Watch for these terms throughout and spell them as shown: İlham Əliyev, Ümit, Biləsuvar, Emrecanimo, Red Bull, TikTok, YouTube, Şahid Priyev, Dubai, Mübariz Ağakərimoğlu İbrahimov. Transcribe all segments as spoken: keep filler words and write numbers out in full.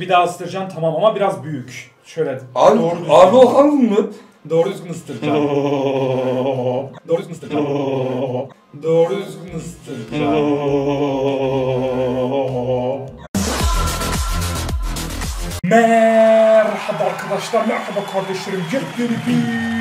Bir daha ısıtıracağım tamam ama biraz büyük. Şöyle. Abi, doğru düzgün. Abi o hanım mı? Doğru düzgün ısıtıracağım. Doğru düzgün ısıtıracağım. Doğru düzgün ısıtıracağım. Merhaba arkadaşlar, merhaba kardeşlerim. Yepyeni bir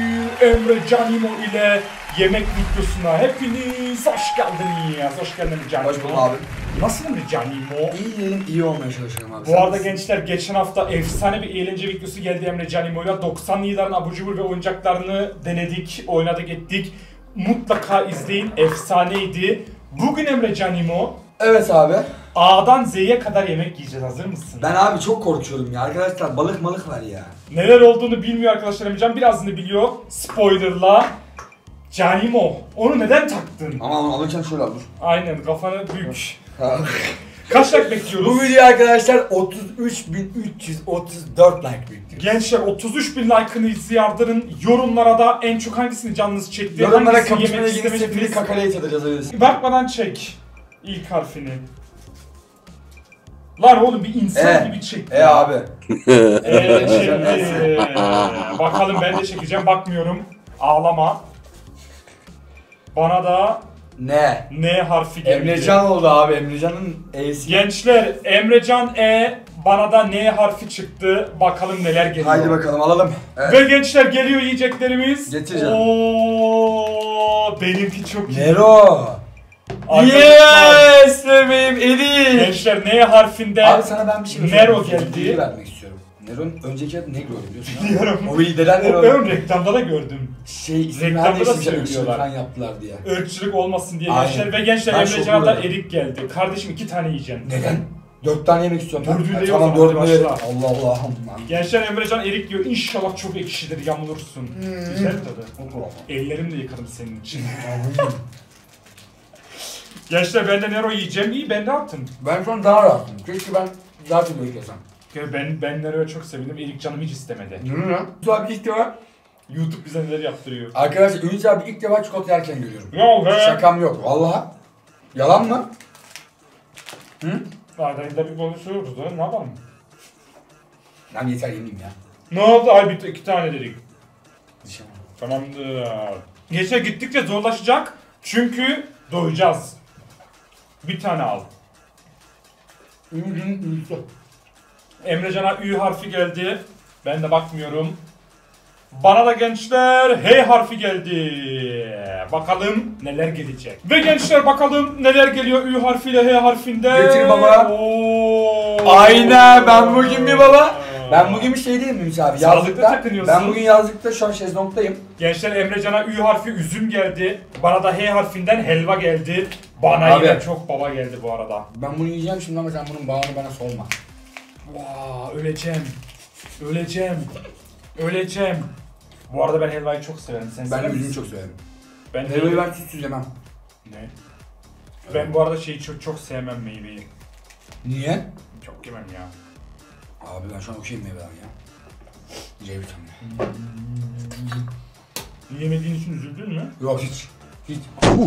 Emrecanimo ile yemek videosuna hepiniz hoş geldiniz. Hoş geldin Emrecanimo. Hoş bulduk abi. Nasıl Emrecanimo? İyiyim, iyi olmaya çalışıyorum abi. Bu arada gençler geçen hafta efsane bir eğlence videosu geldi Emrecanimo'yla. doksanlı yılların abur cubur ve oyuncaklarını denedik, oynadık ettik. Mutlaka izleyin, efsaneydi. Bugün Emrecanimo. Evet abi. A'dan Z'ye kadar yemek yiyeceğiz, hazır mısın? Ben abi çok korkuyorum ya arkadaşlar, balık malık var ya. Neler olduğunu bilmiyor arkadaşlar, Emcan birazını biliyor. Spoilerla Canimo, onu neden taktın? Aman alırken şöyle al dur. Aynen, kafanı büyük. Kaç like bekliyoruz? Bu video arkadaşlar otuz üç bin üç yüz otuz dört like bekliyoruz. Gençler otuz üç bin like'ını ziyardırın. Yorumlara da en çok hangisini canınız çekti? Yorumlara kapışmaya girip hepini kakaleye çatacağız öyle. Bakmadan çek ilk harfini. Lan oğlum bir insan e, gibi çekti. E ya. Abi. Eee çekti. Bakalım ben de çekeceğim, bakmıyorum. Ağlama. Bana da ne? Ne harfi geldi. Emrecan oldu abi, Emrecan'ın E'si. Gençler Emrecan E, bana da N harfi çıktı. Bakalım neler geliyor. Haydi bakalım alalım. Evet. Ve gençler geliyor yiyeceklerimiz. Getireceğim. Ooo benimki çok iyi. Nero. Yes bebeğim Elif. Gençler N harfinde abi sana ben bir şey Nero geldi. Vermek istiyorum. Nero'nun önceki adı ne gördüm diyorsun? Biliyorum. O videolar Nero. Ben reklamda da gördüm. Şey reklamda da söylüyorlar. Yaptılar diye. Ölçülük olmasın diye. Aynen. Gençler ve gençler Emrecan'dan erik geldi. Kardeşim iki tane yiyeceğim. Neden? Dört tane yemek istiyorum. Dördüğü de tamam, yok. Allah Allah. Gençler Emrecan erik yiyor. İnşallah çok ekşidir, yamulursun. Hmm. Güzel tadı. Ellerimle yıkadım senin için. Gençler ben de Nero yiyeceğim, iyi ben rahatım. Ben şu an daha rahatım çünkü ben daha çok erik yesem. Ben, ben Nero'ya çok sevindim, erik canım hiç istemedi. Nero? Ünlü abi ilk defa YouTube bize neler yaptırıyor. Arkadaşlar Ünlü abi ilk defa çikolata yerken görüyorum. Yok be! Şakam yok vallahi. Yalan mı? Hı? Adayında bir konuşuyoruz lan, ne yapalım? Lan yeter yemeyeyim ya. Ne oldu? Ay bir iki tane dedik. Dışarı. Tamamdır. Gençler gittikçe zorlaşacak çünkü doyacağız. Bir tane al. Emrecan'a Ü harfi geldi. Ben de bakmıyorum. Bana da gençler H harfi geldi. Bakalım neler gelecek. Ve gençler bakalım neler geliyor Ü harfiyle H harfinde. Getir baba. Oo. Aynen ben bugün bir baba. Ben bugün bir şey diyeyim Mücü abi. Yazlıkta, ben bugün yazlıkta şu an şezlongdayım. Gençler Emrecan'a Ü harfi üzüm geldi. Bana da H harfinden helva geldi. Bana abi, yine çok baba geldi bu arada. Ben bunu yiyeceğim şimdi ama sen bunun bağını bana solma. Vaa öleceğim. Öleceğim. Öleceğim. Bu arada ben helvayı çok severim. Sen ben de üzümü çok severim. Ben helvayı ben sütsüz yemem. Ne? Öyle. Ben bu arada şeyi çok çok sevmem, meyveyi. Niye? Çok yemem ya. Abi ben şu an okuyayım meyveler ya. Ceviz hamle. Yemediğin için üzüldün mü? Yok hiç. Hiç.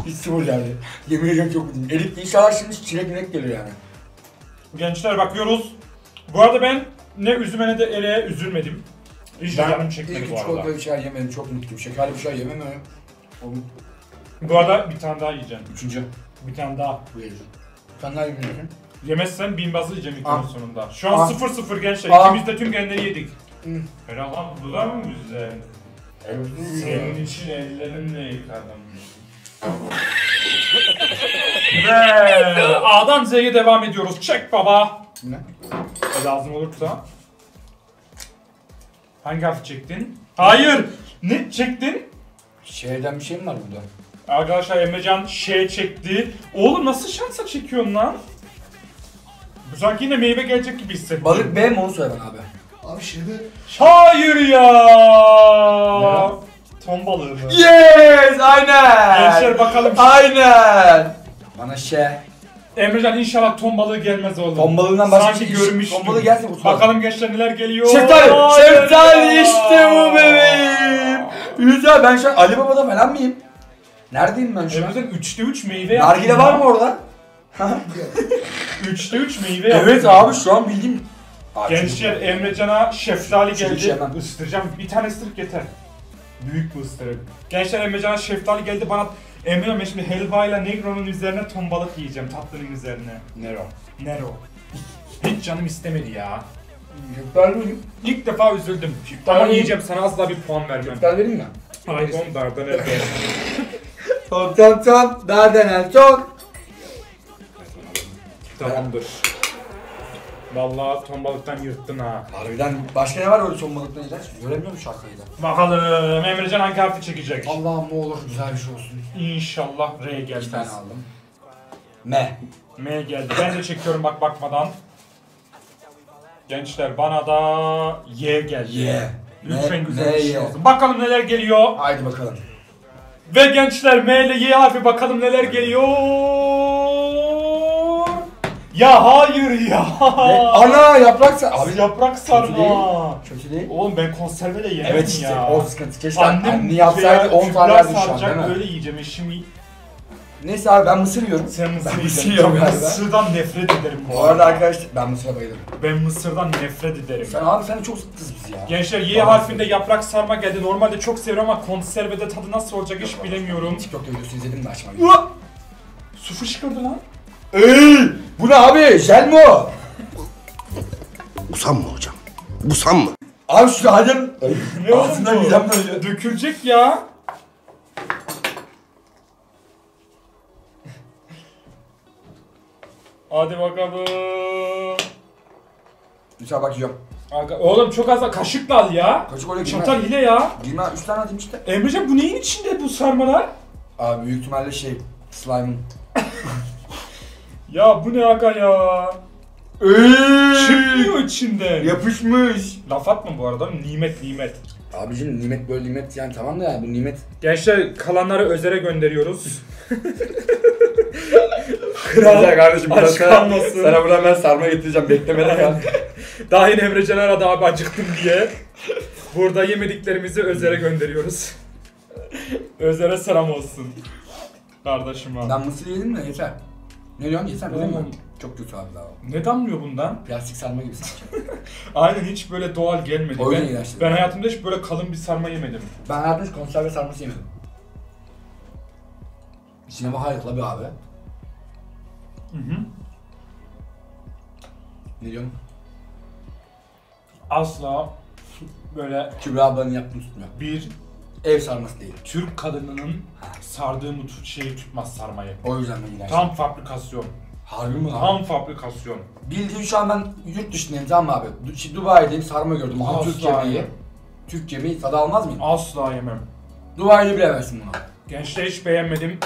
Hiç sıfır geldi. Yemeyeceğim çok üzüldüm. Elif inşallah şimdi çilek mürek geliyor yani. Gençler bakıyoruz. Bu arada ben ne üzüme ne de eleğe üzülmedim. Hiç canım çekmedi bu arada. Ben ilk çikolata bir şey yemedim, çok mutluyum. Şekerli bir şey yemem öyle. Bu arada bir tane daha yiyeceğim. Üçüncü. Bir tane daha. Bu yiyeceğim. Bir tane daha yemeyeceğim. Yemezsen binbazı yiyeceğim ilk sonunda. Şu an sıfır sıfır gençler. Aa. İkimiz de tüm genleri yedik. Ferahlan dular mı güzel? Senin için ellerimle yıkadım. Ve A'dan Z'ye devam ediyoruz. Çek baba. Ne? E, lazım olursa. Hangi harfi çektin? Hayır. Ne çektin? Şeyden bir şey mi var burada? Arkadaşlar Emrecan şey çekti. Oğlum nasıl şansa çekiyorsun lan? Sanki yine meyve gelecek gibi hissettim. Balık B mi onu söyle ben abi. Abi şimdi... Hayır ya! Ya. Ton balığı mı? Yes! Aynen! Gençler bakalım. Aynen! Bana şey... Emrecan inşallah ton balığı gelmez oğlum. Ton balığından başka sanki bir şey görmüştüm. Ton balığı gelsin bu. Bakalım gençler neler geliyor. Şeftali! Şeftali işte bu bebeğim! Güzel ben şu an Ali Baba'da falan mıyım? Neredeyim ben şu an? Emrecan üçte üç meyve yaptım. Nargile var mı orada? üçte üç meyve yaptım. Evet abi şu an bildiğim Gençler Emrecan'a şeftali geldi. Isıtıracağım. Bir tane ısırık yeter. Büyük bir ısırık. Gençler Emrecan'a şeftali geldi bana. Emrecan ben şimdi helva ile Negro'nun üzerine ton balık yiyeceğim tatlının üzerine. Nero. Nero. Hiç canım istemedi ya. Ben ilk defa üzüldüm. Ama yiyeceğim, sana asla bir puan vermem. Şeftali vereyim mi? Ay son dardan el. Top top top dardan el çok. Tamamdır. Vallahi ton balıktan yırttın ha. Harbiden başka ne var öyle ton balıktan yiyecek? Göremiyor musun şarkıyı da? Bakalım Emrecan hangi harfi çekecek? Allah'ım ne olur güzel bir şey olsun. İnşallah R gelmez. İki tane aldım. M. M geldi. Ben de çekiyorum bak bakmadan. Gençler bana da Y geldi. Y. Lütfen güzel bir şey olsun. Bakalım neler geliyor. Haydi bakalım. Ve gençler M ile Y harfi bakalım neler geliyor. Ya hayır ya. Ne? Ana yaprak sarma. Abi yaprak sarma. Kötü değil. Oğlum ben konserve de yemedim evet işte, ya. Evet işte o sıkıntı. Keşke annem yapsaydı on tane verdi şu an değil mi? Böyle yiyeceğim şimdi. Neyse abi ben mısır yiyorum. Sen mısır ben mısır yiyorum ben. Mısırdan nefret ederim bu, bu arada. Arkadaşlar ben mısıra bayılırım. Ben mısırdan nefret ederim. Sen abi sen çok sıktınız bizi ya. Gençler Y harfinde yaprak sarma geldi. Normalde çok seviyorum ama konservede tadı nasıl olacak hiç bilemiyorum. TikTok'ta videosu izledim de açma. Su fışkırdı lan. Ey! Bu ne abi? Jel mi o? Usan mı hocam? Usan mı? Abi şu halim... Ne oldu? Dökülecek ya. Hadi bakalım. Lütfen bak yiyorum. Oğlum çok az da kaşıkla al ya. Kaşık öyle girmez. Çatal hile ya. Girmez. Üç tane atayım işte. Emrecan bu neyin içinde bu sarmalar? Abi büyük ihtimalle şey... Slime'ın. Ya bu ne aga ya? Eee! Çıkmıyor içinden. Yapışmış. Laf atma bu arada. Nimet nimet. Abicim nimet böyle nimet yani tamam da yani bu nimet. Gençler kalanları Özer'e gönderiyoruz. Kral ya kardeşim biraz sana, sana buradan ben sarma getireceğim beklemeden ya. Daha yine Emrecan aradı abi acıktım diye. Burada yemediklerimizi Özer'e gönderiyoruz. Özer'e selam olsun. Kardeşim abi. Ben mısır yedim de yeter. Ne diyorsun? Yeter mi? Çok kötü abi daha. Ne damlıyor bundan? Plastik sarma gibi sanki. Aynen hiç böyle doğal gelmedi. Ben, ben hayatımda hiç böyle kalın bir sarma yemedim. Ben hayatımda hiç konserve sarması yemedim. Sinema harikla bir abi. Hı hı. Ne diyorsun? Asla böyle... Kübra ablanın yaptığını tutmuyor. Bir... Ev sarması değil. Türk kadınının sardığı mutlu şeyi tutmaz sarmayı. O yüzden ben gidersin. Tam fabrikasyon. Harbi mi lan? Tam fabrikasyon. Bildiğin şu an ben yurt dışındayım tamam abi. Dubai'deyim sarma gördüm. Asla Türk yemeği. Türk yemeği tadı almaz mıyım? Asla yemem. Dubai'de bile versin buna. Gençler hiç beğenmedim.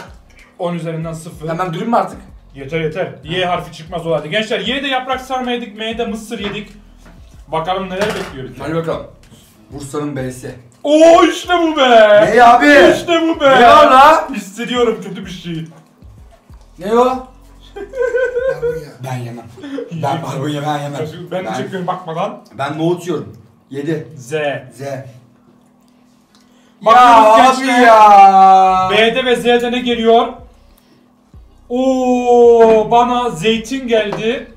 on üzerinden sıfır. Hemen durayım mı artık? Yeter yeter. Y harfi çıkmaz olaydı. Gençler Y'de yaprak sarma yedik, M'de mısır yedik. Bakalım neler bekliyoruz. Hadi bakalım. Bursa'nın B'si. Oo işte bu be! Ne abi? İşte bu be! Ne ala? Hissediyorum kötü bir şey. Ne o? Ben yemem. Ben barbunya ben yemem. Ben, ben çekiyorum bakmadan. Ben nohut yiyorum. Yedi. Z. Z. Bakıyoruz ya, ya. B'de ve Z'de ne geliyor? Oo bana zeytin geldi.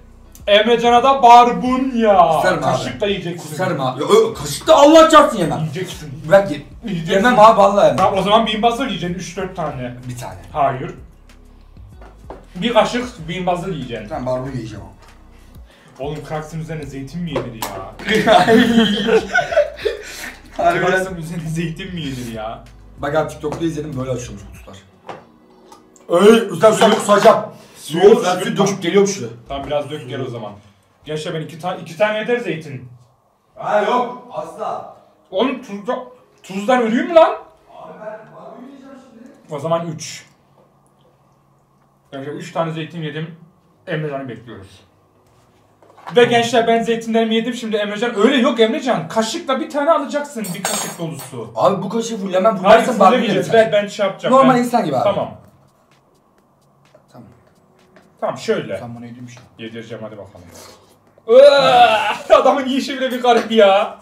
Emrecan'a da barbunya. Kaşıkla yiyeceksin. Kusarım abi. Kaşıkla Allah çarpsın yemem. Yiyeceksin. Bırak ye. Yiyeceksin. Yemem abi vallahi yemem. Tamam o zaman binbazır yiyeceksin üç dört tane. Bir tane. Hayır. Bir kaşık binbazır yiyeceksin. Ben barbunya yiyeceğim abi. Oğlum kraksın üzerine zeytin mi yedin ya? Kraksın üzerine zeytin mi yedin ya? Bak abi TikTok'ta izledim böyle açılmış kutular. Ey üstten üstten kusacağım. Ne olur lan bir dök geliyorum şurada. Tamam biraz dök gel o zaman. Gençler ben iki, ta iki tane eder zeytin. Ha yok asla. Oğlum tuzda tuzdan ölüyüm mü lan? Abi ben var mı yiyeceğim şimdi? O zaman üç. Gençler üç tane zeytin yedim. Emrecan'ı bekliyoruz. Ve gençler ben zeytinlerimi yedim şimdi Emrecan. Öyle yok Emrecan. Kaşıkla bir tane alacaksın bir kaşık dolusu. Abi bu kaşığı full hemen bulursan bari yiyeceğiz. Ben, ben şey yapacağım. Normal ben, insan gibi abi. Tamam. Tamam şöyle. Sen bunu yedirmiştin. Yedireceğim hadi bakalım. Adamın yiyişi bile bir garip ya.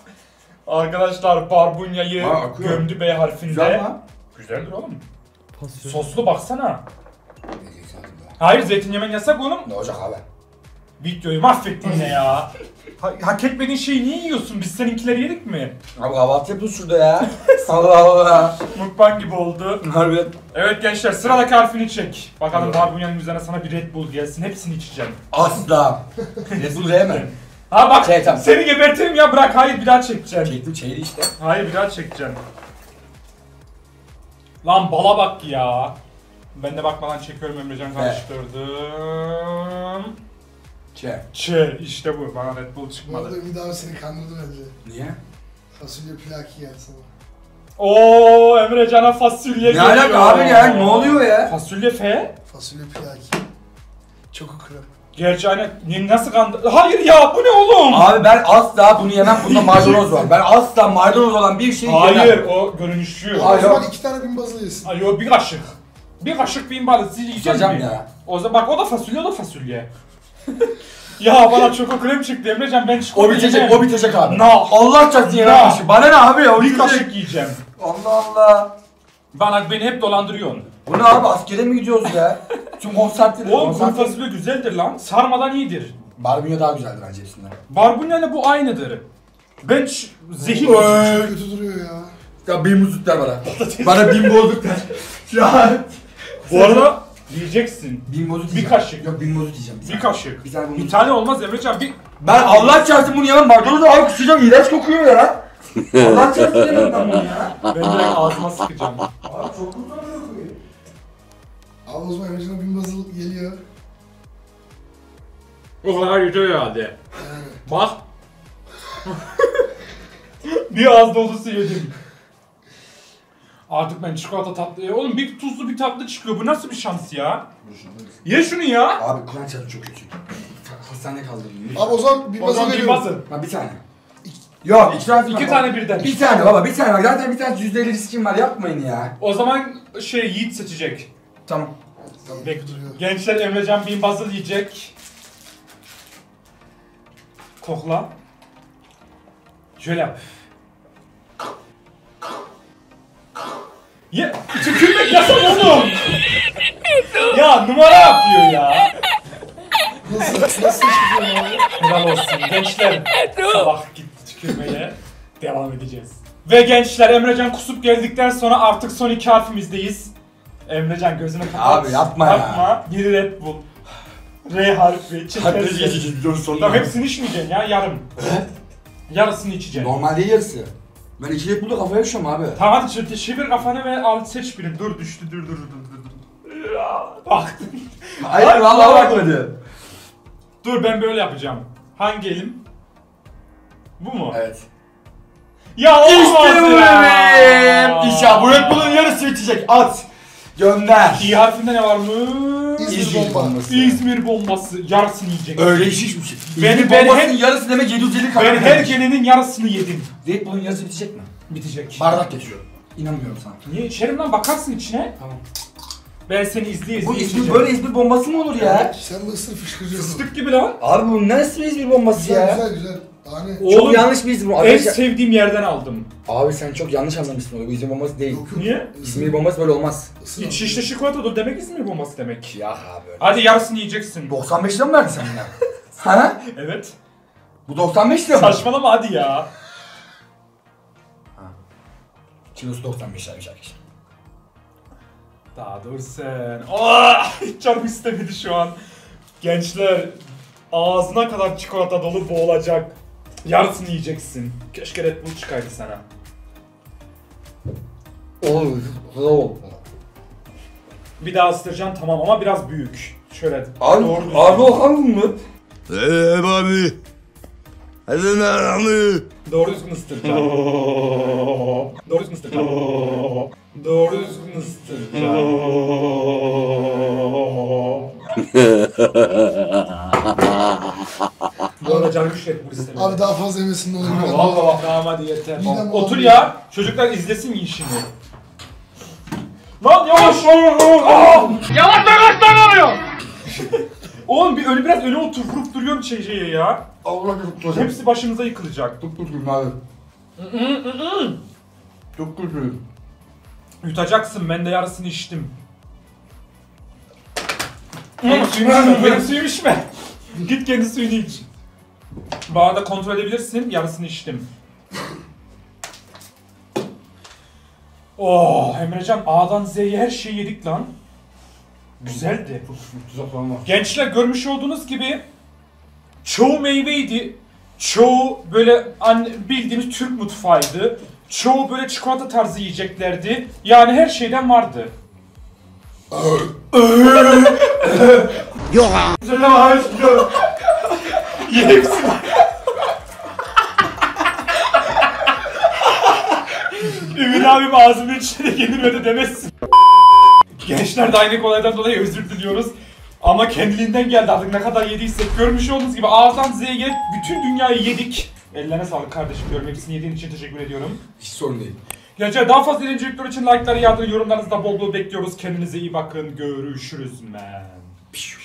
Arkadaşlar barbunyayı ha, gömdü B harfinde. Güzel mi? Güzeldir oğlum. Pasyon. Soslu baksana. Hayır zeytin yemen yasak oğlum. Ne olacak abi? Videoyu mahvettin yine ya. Ha, hak etmediğin şeyi niye yiyorsun? Biz seninkileri yedik mi? Abi kahvaltı yapıyoruz şurada ya. Allah Allah. Mukbang gibi oldu. Harbiden. Evet gençler, sıradaki harfini çek. Bakalım evet. Abi Bunyan'ın üzerine sana bir Red Bull gelsin. Hepsini içeceğim. Asla. Red Bull yemem. Ha bak şey, tamam. Seni gebertirim ya, bırak. Hayır, bir daha çekeceğim. Çektim çeyli işte. Hayır, bir daha çekeceğim. Lan bala bak ya. Ben de bakmadan çekiyorum, Emrecan karıştırdım. Çe. Çe, işte bu. Bana Red Bull çıkmadı. Orada Ümit abi seni kandırdı bence. Niye? Fasulye plaki yer sana. Ooo, Emrecan'a fasulye geliyor. Ne alaka abi ya, ne oluyor ya? Fasulye fe? Fasulye plaki. Çok okurum. Gerçi aynen, nasıl kandı? Hayır ya, bu ne oğlum? Abi ben asla bunu yemem, bunda maydanoz var. Ben asla maydanoz olan bir şeyi yemem. Hayır, o görünüşü. O zaman iki tane binbazlı yiyorsun. Ayo, bir kaşık. Bir kaşık binbazlı yiyeceğiz mi? Ya. O zaman bak, o da fasulye, o da fasulye. Ya bana çoko krem çıktı Emrecan, ben çikolata yiyeceğim. O bitecek, yiyeceğim. O bitecek abi. No. Allah çarpsın ya. No. Bana ne abi ya, o bir kaşık yiyeceğim. Allah Allah. Bana, beni hep dolandırıyorsun. Bu ne abi, askere mi gidiyoruz ya? Tüm konsertleri. Oğlum kuru fasulye güzeldir lan. Sarmadan iyidir. Barbunya daha güzeldir bence hepsinden. Barbunya ile bu aynıdır. Ben zehir... Çok kötü duruyor ya. Ya bin bozuklar bana. Bana bin bozuklar. Bu arada yiyeceksin. Bin bozuk yiyeceğim. Bir kaşık. Yok, bin bozuk yiyeceğim. Bir kaşık. Bir tane, bir tane olmaz Emrecan. Bir... Ben Allah çarpsın bunu yemem. Maydanozu alıp kusacağım. İğrenç kokuyor ya. Allah çarpsın yemem ben bunu ya. Ben direkt ağzıma sıkacağım. Abi çok kurtarıyor. Abi o zaman Emrecan'a bin bazılık geliyor. O kadar yetiyor herhalde. Bak. Bir ağız dolusu yedim. Artık ben çikolata tatlı... Oğlum bir tuzlu bir tatlı çıkıyor. Bu nasıl bir şans ya? Ye şunu ya. Abi Kur'an çarpı çok kötü. Hastaneye kaldırdım. Abi o zaman bin bazı veriyorum. Ha bir tane. Yok iki tane, iki tane birden. Bir tane baba, bir tane. Zaten bir tane yüzde elli riskim var, yapmayın ya. O zaman şey, Yiğit seçecek. Tamam. Tamam. Gençler, Emrecan binbazlı yiyecek. Kokla. Şöyle yap. Ye, içi külmek yasak oğlum. Ya numara yapıyor ya. Nasıl, nasıl çıkıyor abi? Helal olsun gençler. Sabah gitti tükürmeye. Devam edeceğiz. Ve gençler, Emrecan kusup geldikten sonra artık son iki harfimizdeyiz. Emrecan gözünü kapat. Abi yapma, yapma ya. Geri Red Bull. R harfi. Çekersin. Tamam, hepsini içmeyeceksin ya, yarım. Yarısını içeceksin. Normalde yarısı. Ben iki Red Bull'da kafaya düşüyorum abi. Tamam hadi çırtı. Şivir kafanı ve al, seç birini. Dur düştü, dur dur dur dur dur. Baktın. Hayır bak, vallahi bakmadı. Dur ben böyle yapacağım. Hangi elim? Bu mu? Evet. Ya olmaz işte ya. İşte bu. İşte bu Red Bull'un yarısı içecek. At. Gönder. İyi harfinde ne var mı? İzmir, İzmir bombası. İzmir bombası. Yarısını yiyecek. Öyle iş hiçbir şey. Beni bombasının yarısı demek yedi yüz elli kalori. Ben her gelenin yarısını yedim. Red Bull'un yarısı bitecek mi? Bitecek. Bardak geçiyor. İnanmıyorum sana. Niye? İçerim lan, bakarsın içine. Tamam. Ben seni izleye izleye içeceğim. Bu böyle İzmir bombası mı olur ya? Sen de ısır fışkırıyorsun. Fıstık gibi lan. Abi bu neresi İzmir bombası güzel, ya? Güzel güzel. Hani çok yanlış bir İzmir bombası. En sevdiğim yerden aldım. Abi sen çok yanlış anlamışsın onu. Bu İzmir bombası değil. Yok, niye? İzmir bombası böyle olmaz. İç işte şikolatadır demek İzmir bombası demek. Ya abi. Hadi yarısını yiyeceksin. doksan beş lira mı verdin sen buna? Ha? Evet. Bu doksan beş lira mı? Saçmalama hadi ya. Ha. Kilosu doksan beş liraymış arkadaşlar. Daha dur sen. Aaaa! Hiç canım istemedi şu an. Gençler, ağzına kadar çikolata dolu boğulacak. Yarısını yiyeceksin. Keşke Red Bull çıkaydı sana. Olur. Bir daha ısıracaksın tamam, ama biraz büyük. Şöyle. Abi, abi olalım mı? Eee abi. Hadi ne anı? Doğru düzgün ısıtıracağım. Doğru düzgün ısıtıracağım. Doğru düzgün ısıtıracağım. Bu arada canım şey bu istemiyor. Abi daha fazla yemesin ne olur. Valla tamam hadi yeter. Otur ya. Çocuklar izlesin işini. Lan yavaş. Yavaş yavaş lan oluyor. Oğlum bir öyle biraz öne otur, vurup duruyorum şeyciye ya. Allah korusun. Hepsi başımıza yıkılacak. Çok kötüyüm abi. Çok kötüyüm. Yutacaksın, ben de yarısını içtim. Benim suyum içme, benim suyum içme. Git kendi suyunu iç. Bağda kontrol edebilirsin, yarısını içtim. Oh Emrecan, A'dan Z'ye her şeyi yedik lan. Güzeldi. Gençler görmüş olduğunuz gibi çoğu meyveydi. Çoğu böyle bildiğimiz Türk mutfağıydı. Çoğu böyle çikolata tarzı yiyeceklerdi. Yani her şeyden vardı. Yok ha. Hepsini. Ümit abim ağzımın içine gelirmedi demezsin. Gençler de aynı olaydan dolayı özür diliyoruz. Ama kendiliğinden geldi, artık ne kadar yediysek. Görmüş olduğunuz gibi A'dan Z'ye gelip bütün dünyayı yedik. Ellerine sağlık kardeşim, diyorum. Hepsini yediğin için teşekkür ediyorum. Hiç sorun değil. Gençler daha fazla eğlencelikler için like'ları, yardımları, yorumlarınızı da bol bol bekliyoruz. Kendinize iyi bakın, görüşürüz men.